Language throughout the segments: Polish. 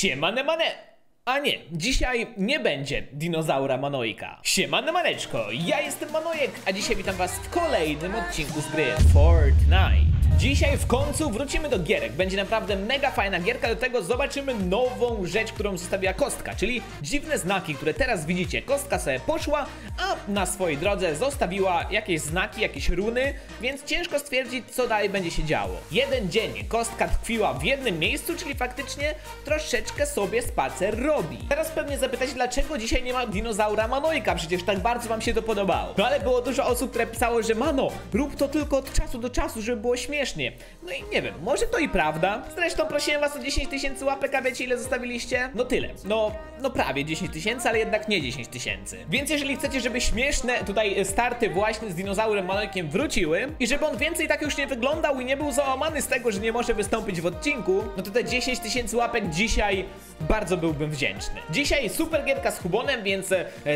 Siemane mane! A nie, dzisiaj nie będzie dinozaura Manojka. Siemane maneczko, ja jestem Manojek, a dzisiaj witam was w kolejnym odcinku z gry Fortnite. Dzisiaj w końcu wrócimy do gierek. Będzie naprawdę mega fajna gierka, do tego zobaczymy nową rzecz, którą zostawiła kostka, czyli dziwne znaki, które teraz widzicie. Kostka sobie poszła, a na swojej drodze zostawiła jakieś znaki, jakieś runy, więc ciężko stwierdzić, co dalej będzie się działo. Jeden dzień kostka tkwiła w jednym miejscu, czyli faktycznie troszeczkę sobie spacer robi. Teraz pewnie zapytacie, dlaczego dzisiaj nie ma dinozaura Manojka, przecież tak bardzo wam się to podobało. No ale było dużo osób, które pisało, że Mano, rób to tylko od czasu do czasu, żeby było śmieszne. No i nie wiem, może to i prawda. Zresztą prosiłem was o 10 000 łapek, a wiecie ile zostawiliście? No tyle, no prawie 10 000, ale jednak nie 10 000. Więc jeżeli chcecie, żeby śmieszne tutaj starty właśnie z dinozaurem Manojkiem wróciły i żeby on więcej tak już nie wyglądał i nie był załamany z tego, że nie może wystąpić w odcinku, no to te 10 000 łapek dzisiaj bardzo byłbym wdzięczny. Dzisiaj super gierka z Hubonem, więc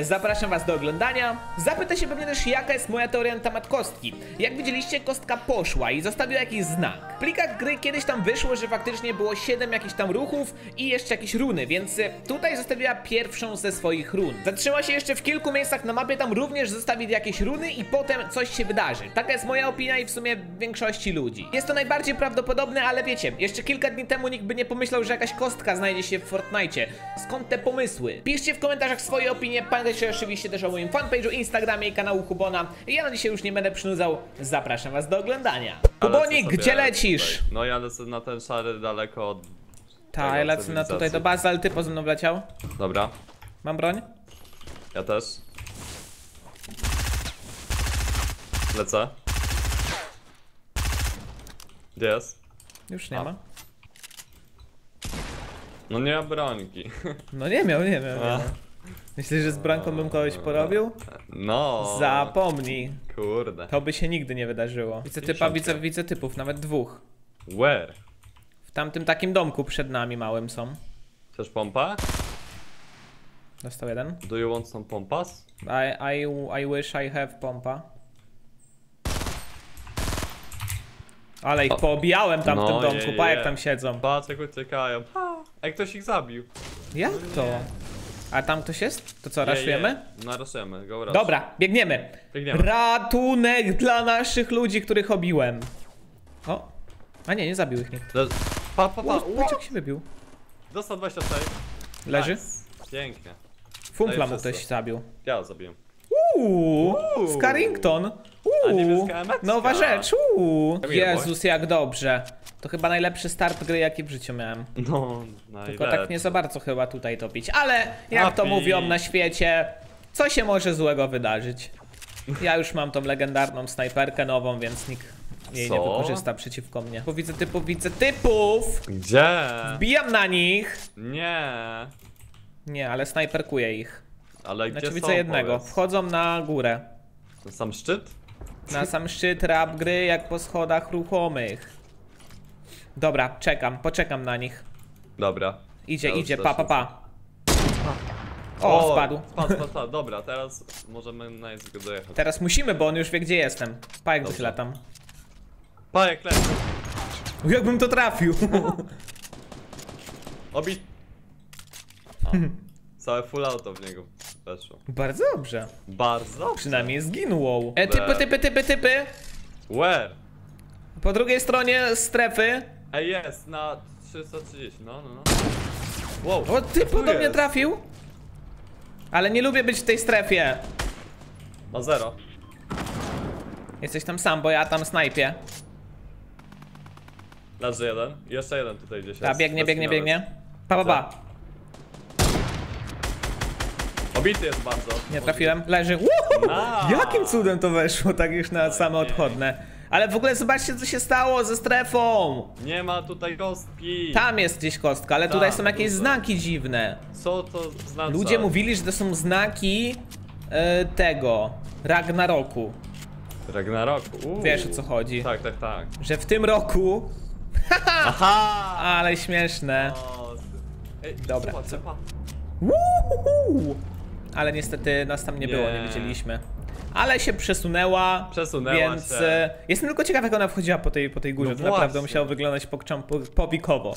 zapraszam was do oglądania. Zapyta się pewnie też, jaka jest moja teoria na temat kostki. Jak widzieliście, kostka poszła i zostawiła jakiś znak. W plikach gry kiedyś tam wyszło, że faktycznie było 7 jakichś tam ruchów i jeszcze jakieś runy, więc tutaj zostawiła pierwszą ze swoich run. Zatrzyma się jeszcze w kilku miejscach na mapie, tam również zostawić jakieś runy i potem coś się wydarzy. Taka jest moja opinia i w sumie większości ludzi. Jest to najbardziej prawdopodobne, ale wiecie, jeszcze kilka dni temu nikt by nie pomyślał, że jakaś kostka znajdzie się w Fortnite. Skąd te pomysły? Piszcie w komentarzach swoje opinie, pamiętajcie oczywiście też o moim fanpage'u, Instagramie i kanału Hubona. Ja na dzisiaj już nie będę przynudzał, zapraszam was do oglądania. Hubonik, gdzie lecisz? Tutaj. No ja lecę na ten szary daleko od... Tak, ja lecę na tutaj do bazy, ale ty poza mną leciał. Dobra. Mam broń? Ja też. Lecę. Gdzie jest? Już nie ma. No nie ma brońki. No nie miał. Myślisz, że z brońką bym kogoś porobił? No. Zapomnij. Kurde. To by się nigdy nie wydarzyło. Widzę typów, nawet dwóch. Where? W tamtym takim domku przed nami małym są. Chcesz pompa? Dostał jeden. Do you want some pompas? I wish I have pompa. Ale ich poobijałem tam w tym domku, pa jak tam siedzą. Patrz jak uciekają. A ktoś ich zabił. Jak to? A tam ktoś jest? To co, raszujemy? No raszujemy, go rush. Dobra, biegniemy. Ratunek dla naszych ludzi, których obiłem. O, a nie zabił ich nikt. Pa. Uciek się wybił. Dostał 26. Leży? Nice. Pięknie. Fumpla mu ktoś zabił. Ja zabiłem. Scarrington. Nowa rzecz. Jezus, jak dobrze. To chyba najlepszy start gry, jaki w życiu miałem. No, tylko tak nie za bardzo chyba tutaj topić. Ale jak to mówią na świecie, co się może złego wydarzyć? Ja już mam tą legendarną snajperkę nową, więc nikt jej nie wykorzysta przeciwko mnie. Bo widzę typów! Gdzie? Wbijam na nich! Nie, ale snajperkuję ich. Ale gdzie są, widzę jednego, powiedz. Wchodzą na górę. Na sam szczyt? Na sam szczyt rap gry, jak po schodach ruchomych. Dobra, poczekam na nich. Dobra. Idzie, pa. O, spadł. Spadł, dobra, teraz możemy na niego dojechać. Teraz musimy, bo on już wie, gdzie jestem. Pa, jak latam. Pa, jak lecę. Jakbym to trafił. Obi... Całe full auto w niego weszło. Bardzo dobrze. Przynajmniej zginął. Typy. Where? Po drugiej stronie strefy. Ej, jest na 330, no. Wow, o, ty podobnie trafił. Ale nie lubię być w tej strefie. Ma 0. Jesteś tam sam, bo ja tam snajpię. Leży jeden, jeszcze jeden tutaj gdzieś. Ta, biegnie. Pa. Obity jest bardzo. Nie trafiłem, leży. Jakim cudem to weszło, tak już na same odchodne. Ale w ogóle zobaczcie, co się stało ze strefą. Nie ma tutaj kostki. Tam jest gdzieś kostka, ale tutaj są jakieś znaki dziwne. Co to znaczy? Ludzie mówili, że to są znaki tego Ragnaroku. Wiesz, o co chodzi. Tak. Że w tym roku. Aha! Ale śmieszne. Ej, dobra. Ale niestety nas tam nie było, nie widzieliśmy. ale się przesunęła, więc jestem tylko ciekaw, jak ona wchodziła po tej górze, no to właśnie. Naprawdę musiało wyglądać powikowo.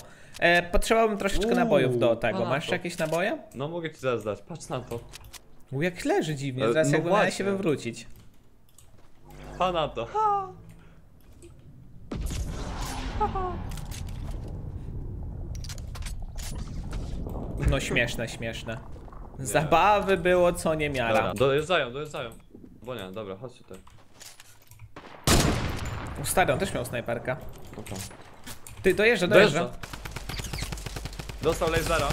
Potrzebowałbym troszeczkę nabojów do tego, masz jakieś naboje? No mogę ci zaraz dać, patrz na to. Jak leży dziwnie, zaraz no jak się wywrócić. Pa na to. Ha. Ha, ha. No śmieszne, śmieszne. Zabawy było co nie miara. Dobra, dojeżdżają. Bonia, dobra, chodź tutaj. Stary, on też miał snajperka. Ty, dojeżdża. Dostał lasera.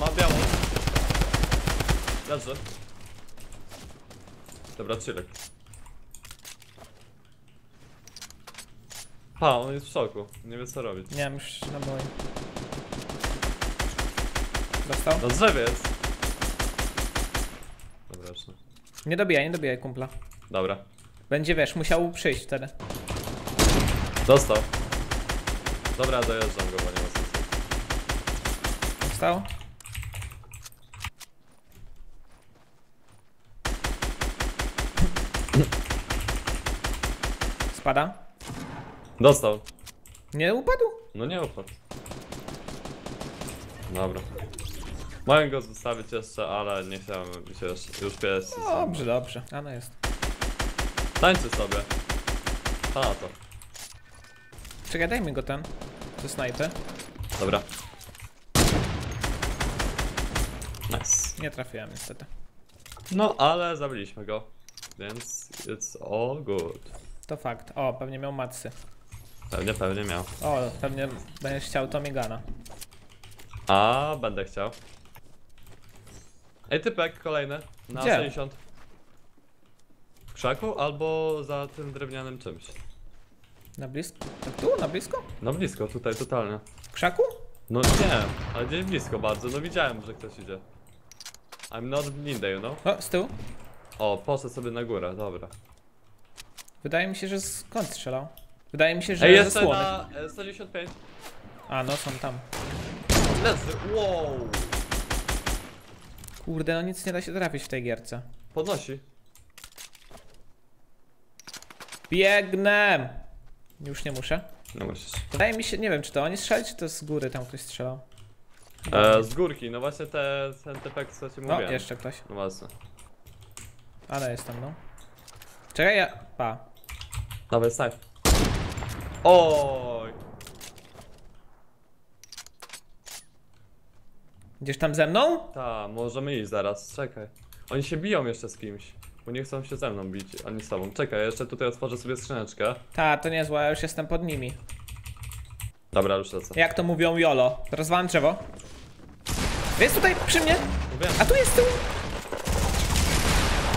Ma białą. Leży. Dobra, chillek. Pa, on jest w szoku. Nie wie co robić. Nie wiem, już na boi. Dostał? Na drzewie jest. Dobra, jeszcze. Nie dobijaj kumpla. Dobra. Będzie, wiesz, musiał przyjść wtedy. Dostał. Dobra, dojeżdżam go, bo nie ma sensu. Dostał? Spada? Dostał. Nie upadł? No nie upadł. Dobra. Mogę go zostawić jeszcze, ale nie chciałem się już pies. Dobrze, dobrze, ano jest. Tańczy sobie. A to. Czekaj, dajmy go ten. To snajpy. Dobra. Nice. Nie trafiłem niestety. No, ale zabiliśmy go. Więc it's all good. To fakt. O, pewnie miał matsy. Pewnie miał. O, pewnie będziesz chciał to migana. A, będę chciał. Ej, typek kolejny na 60. W krzaku albo za tym drewnianym czymś. Na blisko? Tak tu? Na blisko? Na blisko, tutaj totalnie. W krzaku? No nie, ale gdzieś blisko bardzo, no widziałem, że ktoś idzie. I'm not blinded, you know? O, z tyłu? O, poszedł sobie na górę, dobra. Wydaje mi się, że skąd strzelał? Wydaje mi się, że jest słony. Na 195. A, no są tam. Wow. Kurde, no nic nie da się trafić w tej gierce. Podnosi. Biegnę! Już nie muszę. No musisz. Wydaje mi się, nie wiem czy to oni strzelali, czy to z góry tam ktoś strzelał. Z górki, no właśnie ten typek co ci mówiłem. No jeszcze ktoś. No właśnie. Ale jest tam, no. Czekaj, pa. Dobra, staj. Oj. Idziesz tam ze mną? Tak, możemy iść zaraz, czekaj. Oni się biją jeszcze z kimś, bo nie chcą się ze mną bić, ani z sobą. Czekaj, jeszcze tutaj otworzę sobie skrzyneczkę. Ta, to niezłe, ja już jestem pod nimi. Dobra, już lecę. Jak to mówią YOLO, rozwalam drzewo. Jest tutaj przy mnie, wiem. A tu jest tu.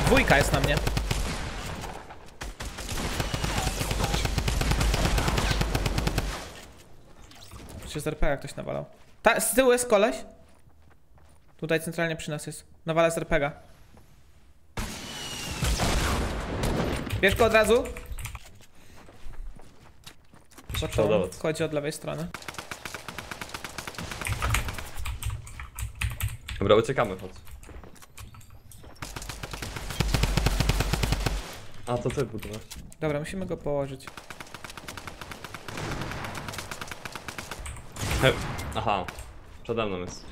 Dwójka jest na mnie. Czy z RP jak ktoś nawalał? Ta, z tyłu jest koleś. Tutaj centralnie przy nas jest. Nawala z RPGa. Bierz go od razu. Chodzi od lewej strony. Dobra, uciekamy, chodź. A to ty budujesz. Dobra, musimy go położyć. Aha, przede mną jest.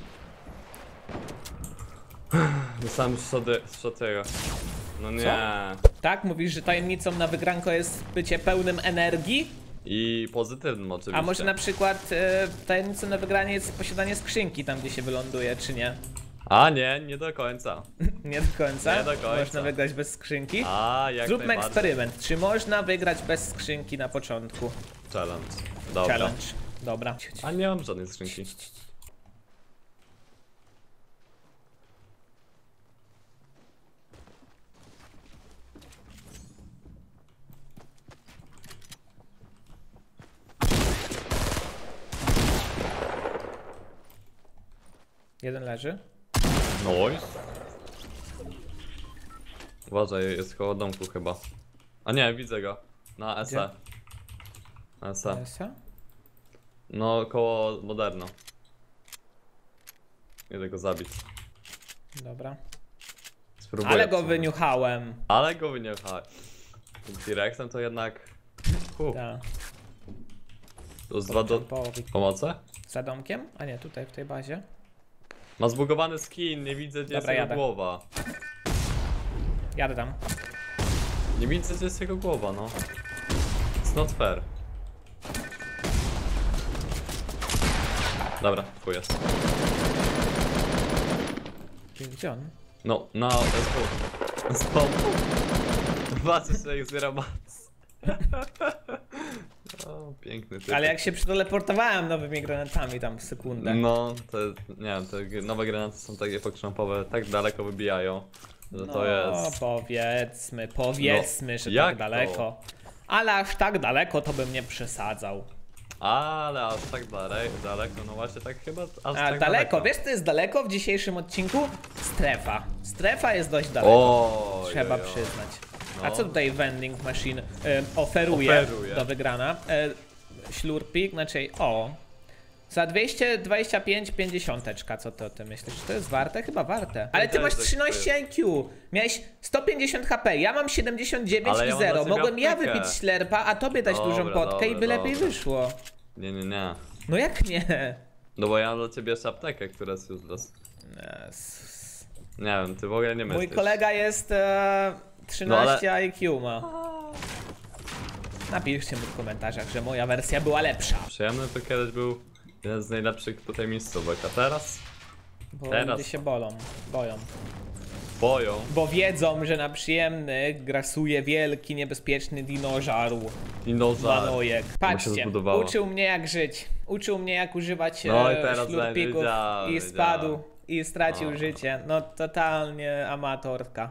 Dostałem szotego. No nie. Co? Tak? Mówisz, że tajemnicą na wygranko jest bycie pełnym energii? I pozytywnym oczywiście. A może na przykład tajemnicą na wygranie jest posiadanie skrzynki tam, gdzie się wyląduje, czy nie? A nie, nie do końca. Nie do końca? Nie do końca. Można wygrać bez skrzynki? A, jak zróbmy eksperyment. Czy można wygrać bez skrzynki na początku? Challenge. Dobra. Challenge. Dobra. A nie mam żadnej skrzynki. Jeden leży. Nice. Uważaj, jest koło domku chyba. A nie, widzę go. Na SE. Na SE? No, koło Moderno. Idę go zabić. Dobra. Spróbuję. Ale go wyniuchałem. Z T-Rexem to jednak... Tak. Plus 2 do... Pomocy? Za domkiem? A nie, tutaj w tej bazie. Ma zbugowany skin, nie widzę gdzie jest jego głowa. Jadę tam. Nie widzę gdzie jest jego głowa, no. It's not fair. Dobra, tu jest. Gdzie on? No, no, let's go. O, piękny typ. Ale jak się przeteleportowałem nowymi granatami tam w sekundę. No, te, nie wiem, te nowe granaty są takie pokrząpowe, tak daleko wybijają, że no, to jest... powiedzmy, no, że tak daleko. To? Ale aż tak daleko to bym nie przesadzał. Ale aż tak daleko, no właśnie tak chyba aż tak daleko. Wiesz co jest daleko w dzisiejszym odcinku? Strefa. Strefa jest dość daleko, trzeba przyznać. No. A co tutaj Vending Machine oferuje do wygrana? Ślurpik, znaczy za 225,50, co ty o tym myślisz? Czy to jest warte? Chyba warte. Ale ty masz 13 IQ, miałeś 150 HP, ja mam 79 i 0. Mogłem ja wybić ślerpa, a tobie dać dużą potkę i by lepiej wyszło. Nie, nie, nie. No jak nie? No bo ja mam dla ciebie jeszcze aptekę, która jest useless. Nie wiem, ty w ogóle nie myślisz. Mój kolega jest... 13 IQ ma. Napiszcie mu w komentarzach, że moja wersja była lepsza. Przyjemny to kiedyś był jeden z najlepszych tutaj miejscówek, a teraz? Bo ludzie się boją. Bo wiedzą, że na przyjemnych grasuje wielki, niebezpieczny dinożar. Banojek. Patrzcie, uczył mnie jak żyć. Uczył mnie jak używać ślurpików i spadł i stracił życie. No totalnie amatorka.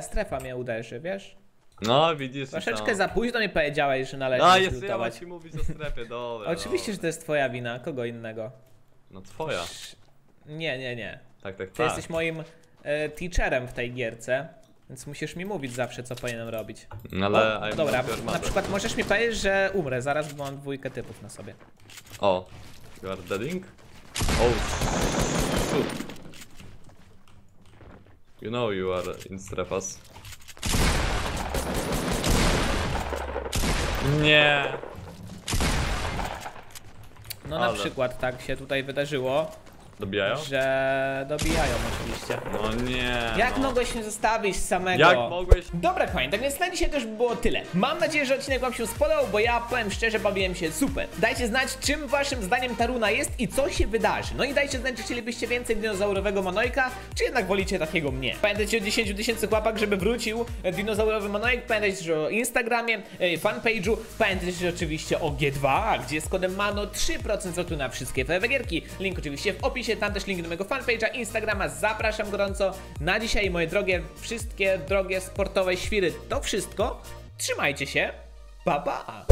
Strefa mnie uderzy, wiesz? No, widzisz. Troszeczkę za późno mi powiedziałeś, że należy zlutować. No, ja właśnie mówić o strefie, dobra. Oczywiście, że to jest twoja wina, kogo innego. No, twoja. Nie, nie, nie. Tak. Ty jesteś moim teacherem w tej gierce, więc musisz mi mówić zawsze, co powinienem robić. No, ale... dobra, na przykład możesz mi powiedzieć, że umrę zaraz, bo mam dwójkę typów na sobie. You are deading? Shoot. You know you are in strefas. Nie. No na przykład tak się tutaj wydarzyło. Dobijają? Że dobijają oczywiście. No nie. Jak mogłeś mnie zostawić samego? Jak mogłeś? Dobra, fajnie, tak więc na dzisiaj to już było tyle. Mam nadzieję, że odcinek wam się spodobał, bo ja powiem szczerze, bawiłem się super. Dajcie znać, czym waszym zdaniem ta runa jest i co się wydarzy. No i dajcie znać, czy chcielibyście więcej dinozaurowego Manojka, czy jednak wolicie takiego mnie. Pamiętajcie o 10 000 łapak, żeby wrócił dinozaurowy Manojek. Pamiętajcie o Instagramie, fanpage'u. Pamiętajcie oczywiście o G2A, gdzie z kodem MANO 3% zwrotu na wszystkie gierki. Link oczywiście w opisie. Tam też link do mojego fanpage'a, Instagrama, zapraszam gorąco. Na dzisiaj moje drogie, wszystkie drogie sportowe świry to wszystko. Trzymajcie się, pa pa!